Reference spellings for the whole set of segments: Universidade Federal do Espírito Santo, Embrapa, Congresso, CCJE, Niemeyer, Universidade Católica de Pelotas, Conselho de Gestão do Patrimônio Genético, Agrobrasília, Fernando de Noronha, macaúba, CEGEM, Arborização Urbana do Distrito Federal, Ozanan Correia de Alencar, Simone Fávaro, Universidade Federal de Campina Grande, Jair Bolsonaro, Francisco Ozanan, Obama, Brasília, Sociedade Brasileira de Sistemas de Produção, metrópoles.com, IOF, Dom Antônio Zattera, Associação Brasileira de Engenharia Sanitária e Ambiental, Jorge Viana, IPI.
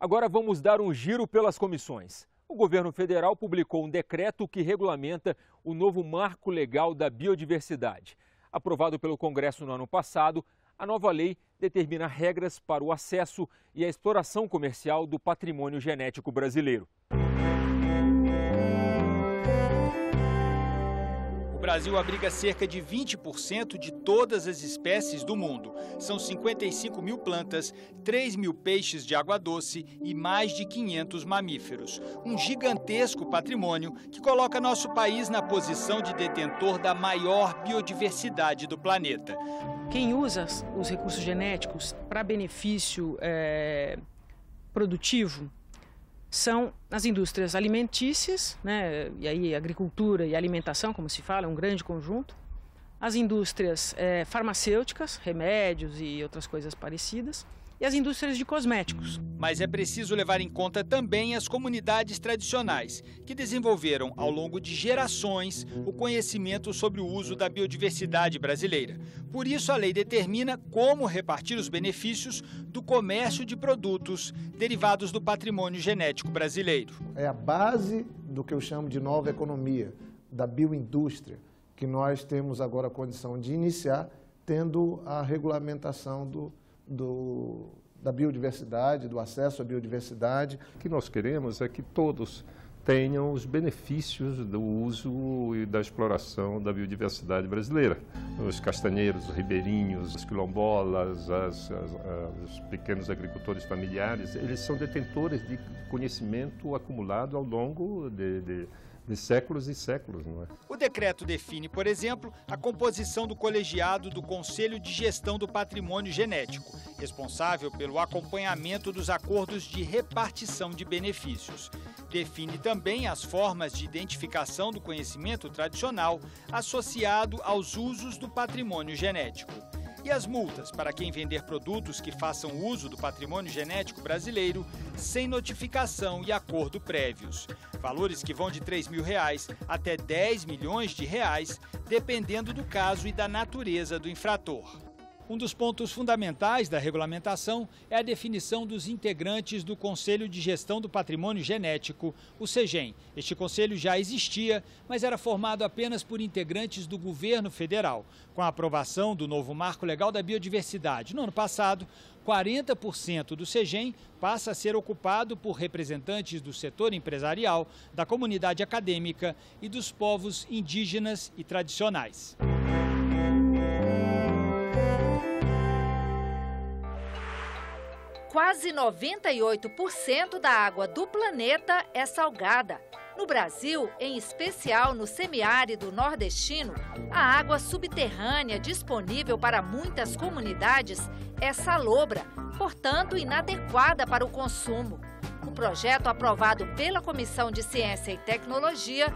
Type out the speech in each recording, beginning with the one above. Agora vamos dar um giro pelas comissões. O governo federal publicou um decreto que regulamenta o novo marco legal da biodiversidade. Aprovado pelo Congresso no ano passado, a nova lei determina regras para o acesso e a exploração comercial do patrimônio genético brasileiro. O Brasil abriga cerca de 20% de todas as espécies do mundo. São 55 mil plantas, 3 mil peixes de água doce e mais de 500 mamíferos. Um gigantesco patrimônio que coloca nosso país na posição de detentor da maior biodiversidade do planeta. Quem usa os recursos genéticos para benefício produtivo são as indústrias alimentícias, né? E aí agricultura e alimentação, como se fala, é um grande conjunto. As indústrias farmacêuticas, remédios e outras coisas parecidas. E as indústrias de cosméticos. Mas é preciso levar em conta também as comunidades tradicionais, que desenvolveram ao longo de gerações o conhecimento sobre o uso da biodiversidade brasileira. Por isso, a lei determina como repartir os benefícios do comércio de produtos derivados do patrimônio genético brasileiro. É a base do que eu chamo de nova economia, da bioindústria, que nós temos agora a condição de iniciar, tendo a regulamentação da biodiversidade, do acesso à biodiversidade. O que nós queremos é que todos tenham os benefícios do uso e da exploração da biodiversidade brasileira. Os castanheiros, os ribeirinhos, as quilombolas, os pequenos agricultores familiares, eles são detentores de conhecimento acumulado ao longo de séculos e séculos, não é? O decreto define, por exemplo, a composição do colegiado do Conselho de Gestão do Patrimônio Genético, responsável pelo acompanhamento dos acordos de repartição de benefícios. Define também as formas de identificação do conhecimento tradicional associado aos usos do patrimônio genético. E as multas para quem vender produtos que façam uso do patrimônio genético brasileiro sem notificação e acordo prévios. Valores que vão de R$ 3.000 até R$ 10 milhões, dependendo do caso e da natureza do infrator. Um dos pontos fundamentais da regulamentação é a definição dos integrantes do Conselho de Gestão do Patrimônio Genético, o CEGEM. Este conselho já existia, mas era formado apenas por integrantes do governo federal. Com a aprovação do novo Marco Legal da Biodiversidade no ano passado, 40% do CEGEM passa a ser ocupado por representantes do setor empresarial, da comunidade acadêmica e dos povos indígenas e tradicionais. Quase 98% da água do planeta é salgada. No Brasil, em especial no semiárido nordestino, a água subterrânea disponível para muitas comunidades é salobra, portanto inadequada para o consumo. O projeto aprovado pela Comissão de Ciência e Tecnologia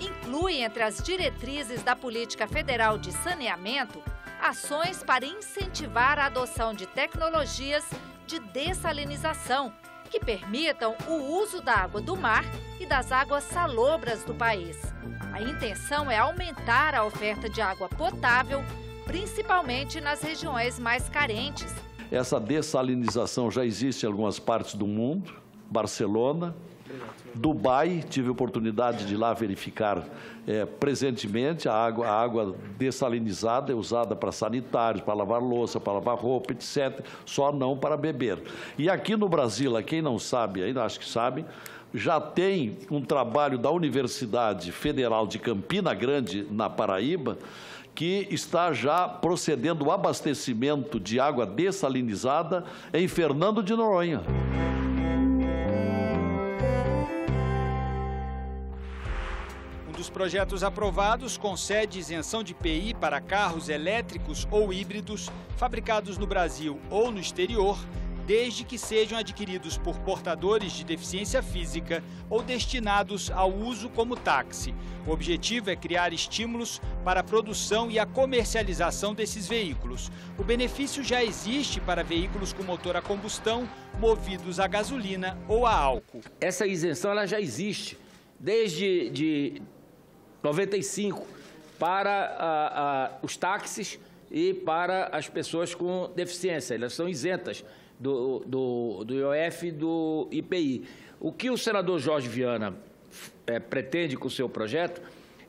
inclui entre as diretrizes da Política Federal de Saneamento ações para incentivar a adoção de tecnologias de dessalinização, que permitam o uso da água do mar e das águas salobras do país. A intenção é aumentar a oferta de água potável, principalmente nas regiões mais carentes. Essa dessalinização já existe em algumas partes do mundo, Barcelona, Dubai, tive a oportunidade de ir lá verificar presentemente, a água dessalinizada é usada para sanitários, para lavar louça, para lavar roupa, etc., só não para beber. E aqui no Brasil, quem não sabe, ainda acho que sabe, já tem um trabalho da Universidade Federal de Campina Grande, na Paraíba, que está já procedendo o abastecimento de água dessalinizada em Fernando de Noronha. Os projetos aprovados concede isenção de IPI para carros elétricos ou híbridos fabricados no Brasil ou no exterior, desde que sejam adquiridos por portadores de deficiência física ou destinados ao uso como táxi. O objetivo é criar estímulos para a produção e a comercialização desses veículos. O benefício já existe para veículos com motor a combustão, movidos a gasolina ou a álcool. Essa isenção ela já existe desde de 1995 para os táxis e para as pessoas com deficiência. Elas são isentas do IOF e do IPI. O que o senador Jorge Viana pretende com o seu projeto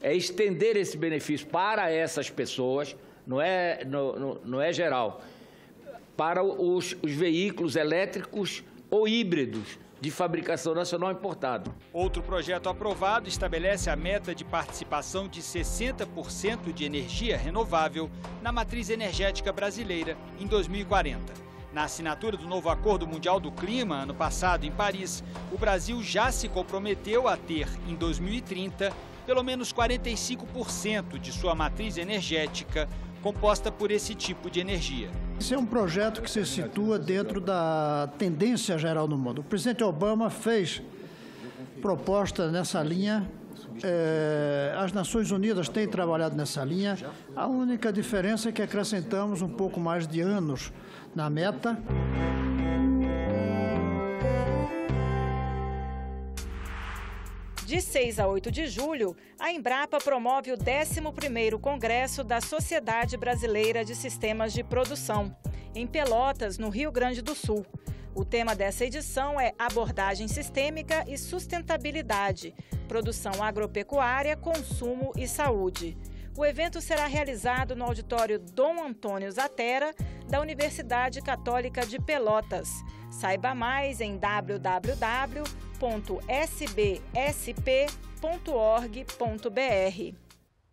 é estender esse benefício para essas pessoas, não é geral, para os veículos elétricos ou híbridos de fabricação nacional importado. Outro projeto aprovado estabelece a meta de participação de 60% de energia renovável na matriz energética brasileira em 2040. Na assinatura do novo Acordo Mundial do Clima, ano passado em Paris, o Brasil já se comprometeu a ter, em 2030, pelo menos 45% de sua matriz energética composta por esse tipo de energia. Esse é um projeto que se situa dentro da tendência geral no mundo. O presidente Obama fez proposta nessa linha, as Nações Unidas têm trabalhado nessa linha. A única diferença é que acrescentamos um pouco mais de anos na meta. De 6 a 8 de julho, a Embrapa promove o 11º Congresso da Sociedade Brasileira de Sistemas de Produção, em Pelotas, no Rio Grande do Sul. O tema dessa edição é Abordagem Sistêmica e Sustentabilidade, Produção Agropecuária, Consumo e Saúde. O evento será realizado no auditório Dom Antônio Zattera, da Universidade Católica de Pelotas. Saiba mais em www.sbsp.org.br.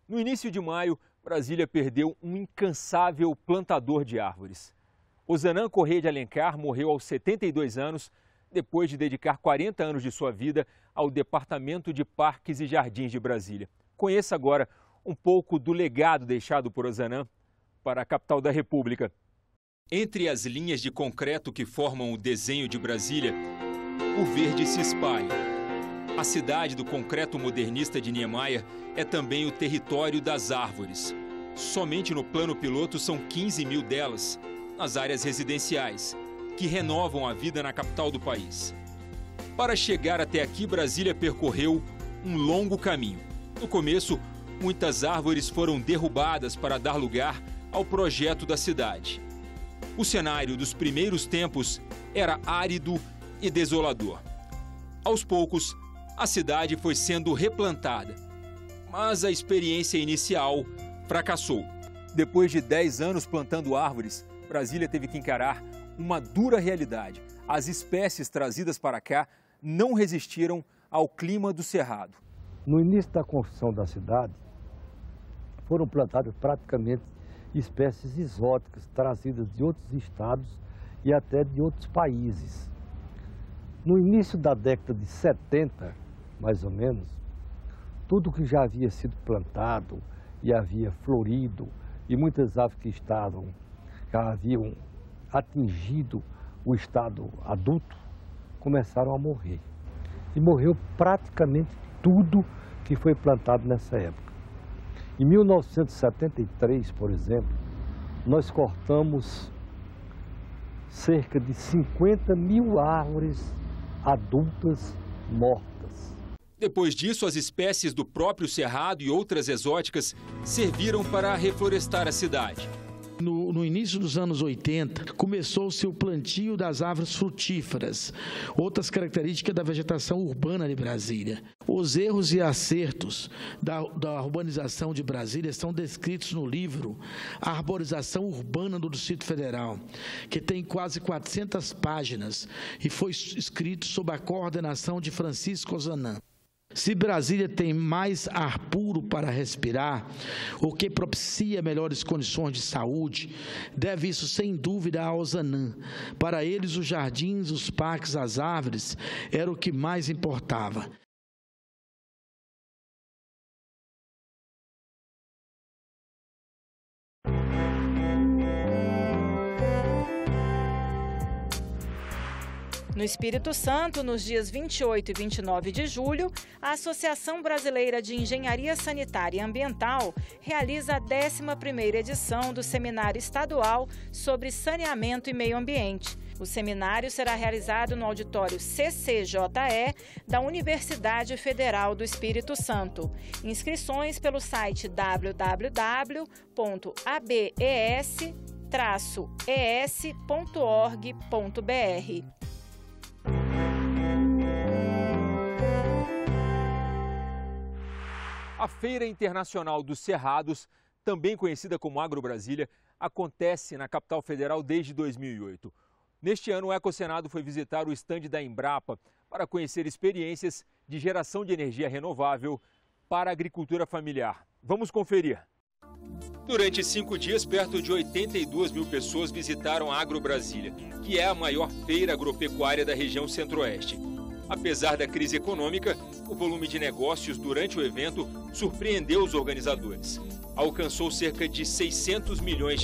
No início de maio, Brasília perdeu um incansável plantador de árvores. Ozanan Correia de Alencar morreu aos 72 anos, depois de dedicar 40 anos de sua vida ao Departamento de Parques e Jardins de Brasília. Conheça agora um pouco do legado deixado por Ozanan para a capital da República. Entre as linhas de concreto que formam o desenho de Brasília, o verde se espalha. A cidade do concreto modernista de Niemeyer é também o território das árvores. Somente no plano piloto são 15 mil delas, nas áreas residenciais, que renovam a vida na capital do país. Para chegar até aqui, Brasília percorreu um longo caminho. No começo, muitas árvores foram derrubadas para dar lugar ao projeto da cidade. O cenário dos primeiros tempos era árido e desolador. Aos poucos, a cidade foi sendo replantada, mas a experiência inicial fracassou. Depois de 10 anos plantando árvores, Brasília teve que encarar uma dura realidade. As espécies trazidas para cá não resistiram ao clima do cerrado. No início da construção da cidade, foram plantadas praticamente espécies exóticas trazidas de outros estados e até de outros países. No início da década de 70, mais ou menos, tudo que já havia sido plantado e havia florido, e muitas aves que já haviam atingido o estado adulto, começaram a morrer. E morreu praticamente tudo que foi plantado nessa época. Em 1973, por exemplo, nós cortamos cerca de 50 mil árvores adultas mortas. Depois disso, as espécies do próprio cerrado e outras exóticas serviram para reflorestar a cidade. No início dos anos 80, começou-se o plantio das árvores frutíferas, outras características da vegetação urbana de Brasília. Os erros e acertos da urbanização de Brasília são descritos no livro Arborização Urbana do Distrito Federal, que tem quase 400 páginas e foi escrito sob a coordenação de Francisco Ozanan. Se Brasília tem mais ar puro para respirar, o que propicia melhores condições de saúde, deve isso sem dúvida a Ozanan. Para eles, os jardins, os parques, as árvores, era o que mais importava. No Espírito Santo, nos dias 28 e 29 de julho, a Associação Brasileira de Engenharia Sanitária e Ambiental realiza a 11ª edição do Seminário Estadual sobre Saneamento e Meio Ambiente. O seminário será realizado no auditório CCJE da Universidade Federal do Espírito Santo. Inscrições pelo site www.abes-es.org.br. A Feira Internacional dos Cerrados, também conhecida como Agrobrasília, acontece na capital federal desde 2008. Neste ano, o Ecosenado foi visitar o estande da Embrapa para conhecer experiências de geração de energia renovável para a agricultura familiar. Vamos conferir. Durante 5 dias, perto de 82.000 pessoas visitaram a Agrobrasília, que é a maior feira agropecuária da região centro-oeste. Apesar da crise econômica, o volume de negócios durante o evento surpreendeu os organizadores. Alcançou cerca de R$ 600 milhões.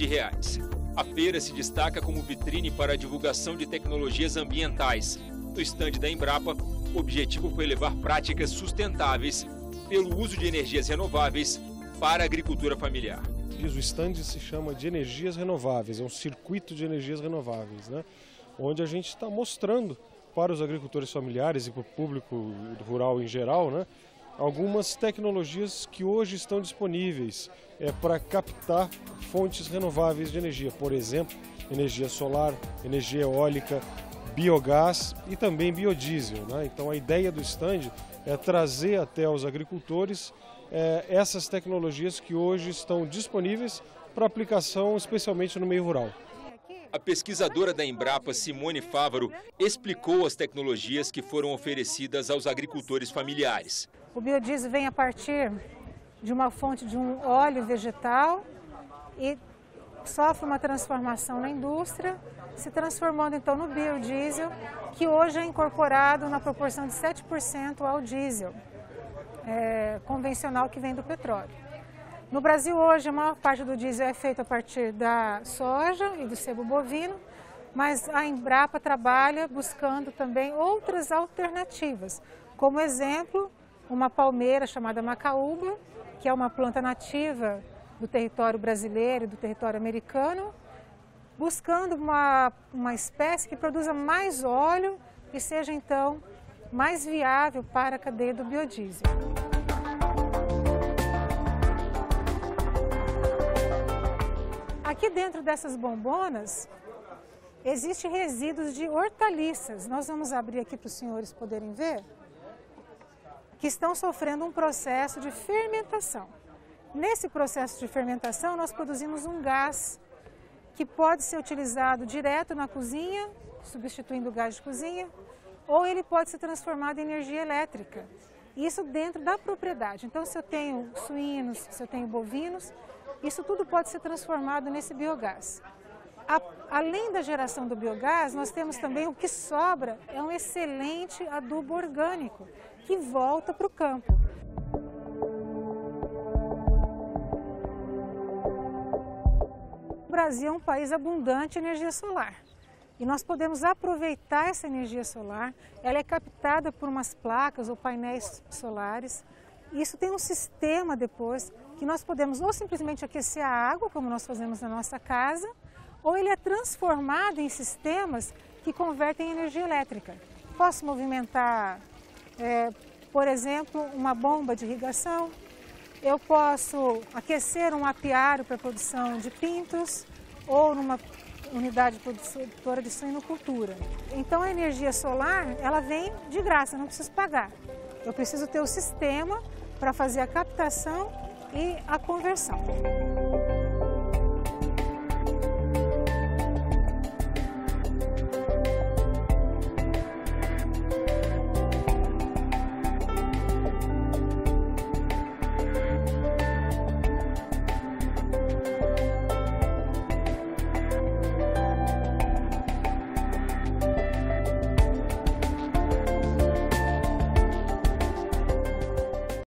A feira se destaca como vitrine para a divulgação de tecnologias ambientais. No estande da Embrapa, o objetivo foi levar práticas sustentáveis pelo uso de energias renováveis para a agricultura familiar. O estande se chama de energias renováveis, é um circuito de energias renováveis, né? Onde a gente está mostrando para os agricultores familiares e para o público rural em geral, né, algumas tecnologias que hoje estão disponíveis para captar fontes renováveis de energia, por exemplo, energia solar, energia eólica, biogás e também biodiesel, né? Então a ideia do estande é trazer até os agricultores essas tecnologias que hoje estão disponíveis para aplicação, especialmente no meio rural. A pesquisadora da Embrapa, Simone Fávaro, explicou as tecnologias que foram oferecidas aos agricultores familiares. O biodiesel vem a partir de uma fonte de um óleo vegetal e sofre uma transformação na indústria, se transformando então no biodiesel, que hoje é incorporado na proporção de 7% ao diesel convencional que vem do petróleo. No Brasil hoje, a maior parte do diesel é feita a partir da soja e do sebo bovino, mas a Embrapa trabalha buscando também outras alternativas, como exemplo, uma palmeira chamada macaúba, que é uma planta nativa do território brasileiro e do território americano, buscando uma espécie que produza mais óleo e seja então mais viável para a cadeia do biodiesel. Aqui dentro dessas bombonas, existem resíduos de hortaliças. Nós vamos abrir aqui para os senhores poderem ver, que estão sofrendo um processo de fermentação. Nesse processo de fermentação, nós produzimos um gás que pode ser utilizado direto na cozinha, substituindo o gás de cozinha, ou ele pode ser transformado em energia elétrica. Isso dentro da propriedade. Então, se eu tenho suínos, se eu tenho bovinos, isso tudo pode ser transformado nesse biogás. Além da geração do biogás, nós temos também o que sobra, é um excelente adubo orgânico, que volta para o campo. O Brasil é um país abundante em energia solar. E nós podemos aproveitar essa energia solar, ela é captada por umas placas ou painéis solares. Isso tem um sistema depois que nós podemos ou simplesmente aquecer a água, como nós fazemos na nossa casa, ou ele é transformado em sistemas que convertem em energia elétrica. Posso movimentar, por exemplo, uma bomba de irrigação, eu posso aquecer um apiário para produção de pintos ou numa unidade produtora de suinocultura. Então a energia solar, ela vem de graça, não preciso pagar. Eu preciso ter o sistema para fazer a captação e a conversão.